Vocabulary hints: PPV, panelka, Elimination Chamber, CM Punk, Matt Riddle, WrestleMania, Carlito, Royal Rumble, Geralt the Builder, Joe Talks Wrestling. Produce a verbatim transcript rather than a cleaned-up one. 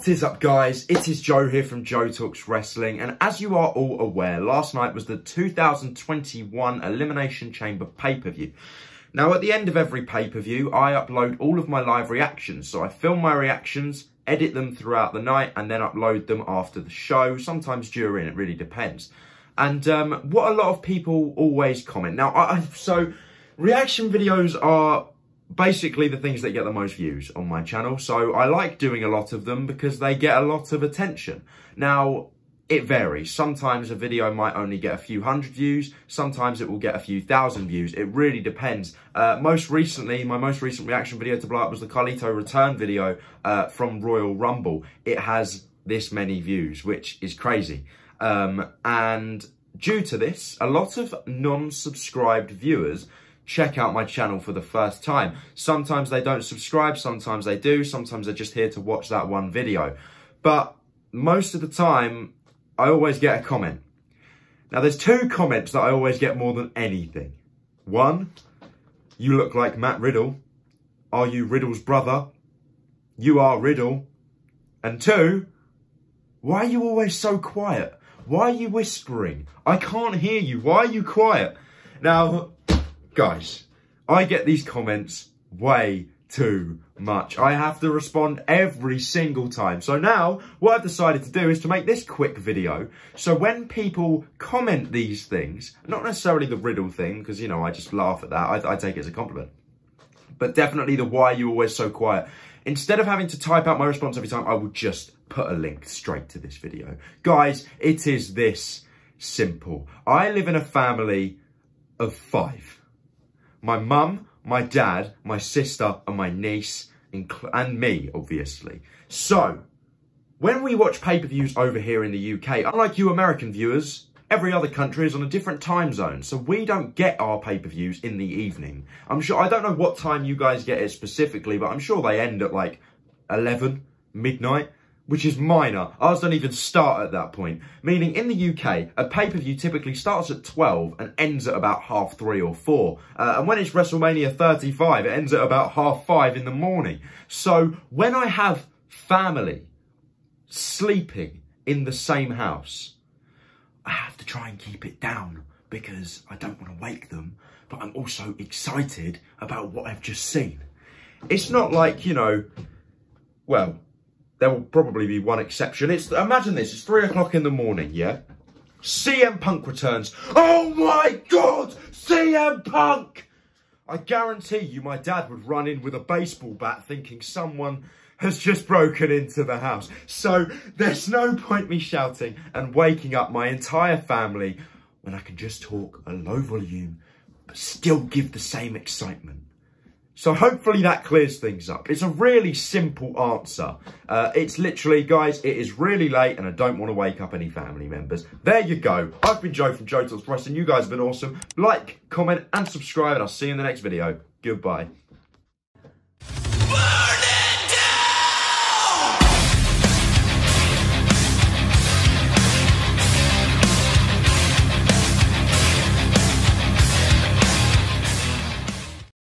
What is up, guys? It is Joe here from Joe Talks Wrestling, and as you are all aware, last night was the two thousand twenty-one Elimination Chamber pay-per-view. Now, at the end of every pay-per-view, I upload all of my live reactions. So I film my reactions, edit them throughout the night, and then upload them after the show, sometimes during, it really depends. And um, what a lot of people always comment. Now, I, so reaction videos are basically the things that get the most views on my channel. So I like doing a lot of them because they get a lot of attention. Now, it varies. Sometimes a video might only get a few hundred views. Sometimes it will get a few thousand views. It really depends. Uh, most recently, my most recent reaction video to blow up was the Carlito return video uh, from Royal Rumble. It has this many views, which is crazy. Um, and due to this, a lot of non-subscribed viewers check out my channel for the first time. Sometimes they don't subscribe, sometimes they do, sometimes they're just here to watch that one video. But most of the time, I always get a comment. Now, there's two comments that I always get more than anything. One, you look like Matt Riddle. Are you Riddle's brother? You are Riddle. And two, why are you always so quiet? Why are you whispering? I can't hear you. Why are you quiet? Now, guys, I get these comments way too much. I have to respond every single time. So now, what I've decided to do is to make this quick video. So when people comment these things, not necessarily the Riddle thing, because, you know, I just laugh at that. I, I take it as a compliment. But definitely the why you're always so quiet. Instead of having to type out my response every time, I will just put a link straight to this video. Guys, it is this simple. I live in a family of five. My mum, my dad, my sister, and my niece, and me, obviously. So, when we watch pay-per-views over here in the U K, unlike you American viewers, every other country is on a different time zone, so we don't get our pay-per-views in the evening. I'm sure, I don't know what time you guys get it specifically, but I'm sure they end at like eleven, midnight, which is minor. Ours don't even start at that point. Meaning in the U K, a pay-per-view typically starts at twelve and ends at about half three or four. Uh, and when it's WrestleMania thirty-five, it ends at about half five in the morning. So when I have family sleeping in the same house, I have to try and keep it down because I don't want to wake them, but I'm also excited about what I've just seen. It's not like, you know, well, there will probably be one exception. It's, imagine this, it's three o'clock in the morning, yeah? C M Punk returns. Oh my God, C M Punk! I guarantee you my dad would run in with a baseball bat thinking someone has just broken into the house. So there's no point me shouting and waking up my entire family when I can just talk at low volume, but still give the same excitement. So hopefully that clears things up. It's a really simple answer. Uh, it's literally, guys, it is really late and I don't want to wake up any family members. There you go. I've been Joe from Joe Talks Wrestling. You guys have been awesome. Like, comment and subscribe, and I'll see you in the next video. Goodbye.